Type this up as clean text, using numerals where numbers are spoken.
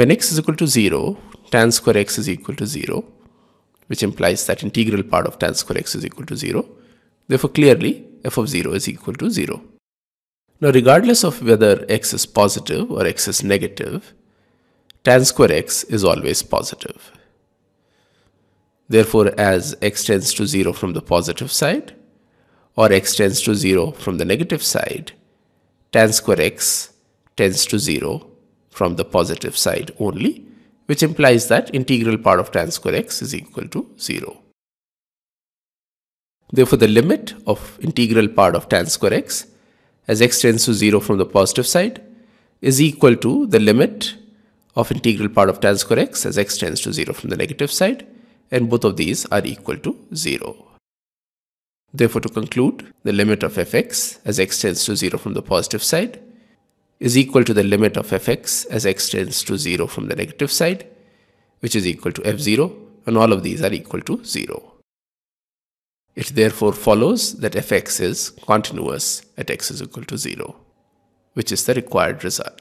When x is equal to 0, tan square x is equal to 0, which implies that integral part of tan square x is equal to 0. Therefore, clearly, f of 0 is equal to 0. Now, regardless of whether x is positive or x is negative, tan square x is always positive. Therefore, as x tends to 0 from the positive side or x tends to 0 from the negative side, tan square x tends to 0 from the positive side only, which implies that integral part of tan square x is equal to 0. Therefore, the limit of integral part of tan square x as x tends to 0 from the positive side is equal to the limit of integral part of tan square x as x tends to 0 from the negative side, and both of these are equal to 0. Therefore, to conclude, the limit of fx as x tends to 0 from the positive side is equal to the limit of fx as x tends to 0 from the negative side, which is equal to f0, and all of these are equal to 0. It therefore follows that fx is continuous at x is equal to 0, which is the required result.